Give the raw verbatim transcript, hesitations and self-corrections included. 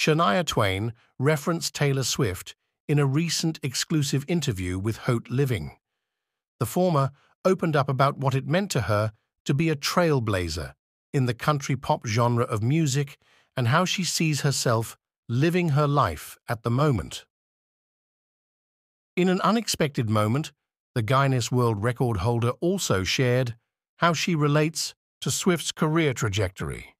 Shania Twain referenced Taylor Swift in a recent exclusive interview with Haute Living. The former opened up about what it meant to her to be a trailblazer in the country pop genre of music and how she sees herself living her life at the moment. In an unexpected moment, the Guinness World Record holder also shared how she relates to Swift's career trajectory.